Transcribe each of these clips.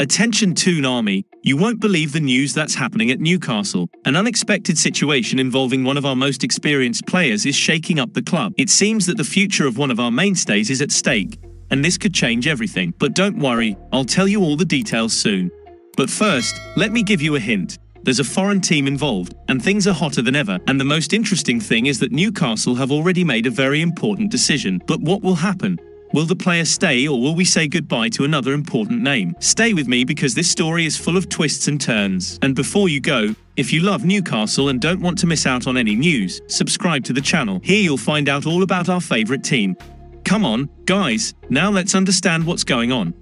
Attention Toon Army, you won't believe the news that's happening at Newcastle. An unexpected situation involving one of our most experienced players is shaking up the club. It seems that the future of one of our mainstays is at stake, and this could change everything. But don't worry, I'll tell you all the details soon. But first, let me give you a hint. There's a foreign team involved, and things are hotter than ever. And the most interesting thing is that Newcastle have already made a very important decision. But what will happen? Will the player stay, or will we say goodbye to another important name? Stay with me because this story is full of twists and turns. And before you go, if you love Newcastle and don't want to miss out on any news, subscribe to the channel. Here you'll find out all about our favourite team. Come on, guys, now let's understand what's going on.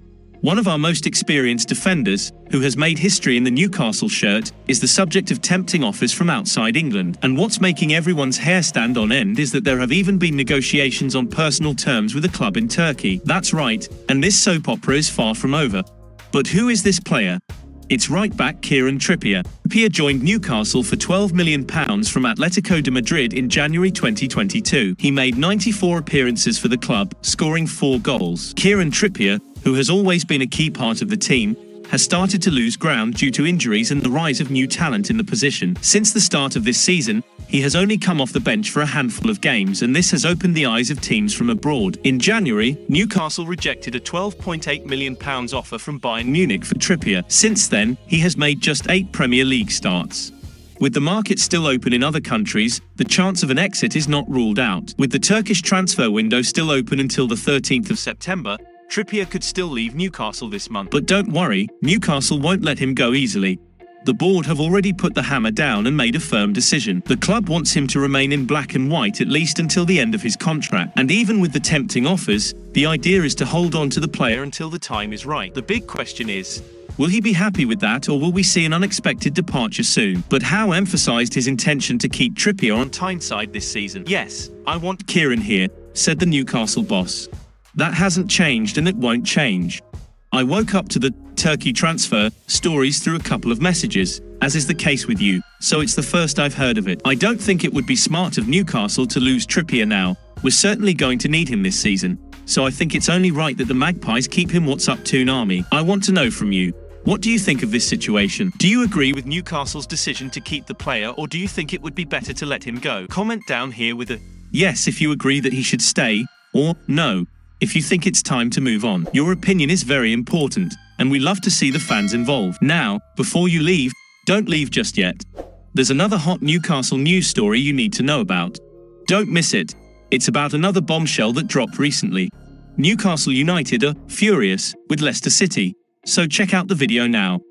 One of our most experienced defenders, who has made history in the Newcastle shirt, is the subject of tempting offers from outside England. And what's making everyone's hair stand on end is that there have even been negotiations on personal terms with a club in Turkey. That's right, and this soap opera is far from over. But who is this player? It's right-back Kieran Trippier. Trippier joined Newcastle for £12 million from Atletico de Madrid in January 2022. He made 94 appearances for the club, scoring 4 goals. Kieran Trippier, who has always been a key part of the team, has started to lose ground due to injuries and the rise of new talent in the position. Since the start of this season, he has only come off the bench for a handful of games, and this has opened the eyes of teams from abroad. In January, Newcastle rejected a £12.8 million offer from Bayern Munich for Trippier. Since then, he has made just 8 Premier League starts. With the market still open in other countries, the chance of an exit is not ruled out. With the Turkish transfer window still open until the 13th of September, Trippier could still leave Newcastle this month. But don't worry, Newcastle won't let him go easily. The board have already put the hammer down and made a firm decision. The club wants him to remain in black and white at least until the end of his contract. And even with the tempting offers, the idea is to hold on to the player until the time is right. The big question is, will he be happy with that, or will we see an unexpected departure soon? But Howe emphasised his intention to keep Trippier on Tyneside this season. "Yes, I want Kieran here," said the Newcastle boss. That hasn't changed, and it won't change. I woke up to the Turkey transfer stories through a couple of messages, as is the case with you, so it's the first I've heard of it. I don't think it would be smart of Newcastle to lose Trippier now. We're certainly going to need him this season, so I think it's only right that the Magpies keep him. What's up, Toon Army? I want to know from you. What do you think of this situation? Do you agree with Newcastle's decision to keep the player, or do you think it would be better to let him go? Comment down here with a yes if you agree that he should stay, or no if you think it's time to move on. Your opinion is very important, and we love to see the fans involved. Now, before you leave, don't leave just yet. There's another hot Newcastle news story you need to know about. Don't miss it. It's about another bombshell that dropped recently. Newcastle United are furious with Leicester City, so check out the video now.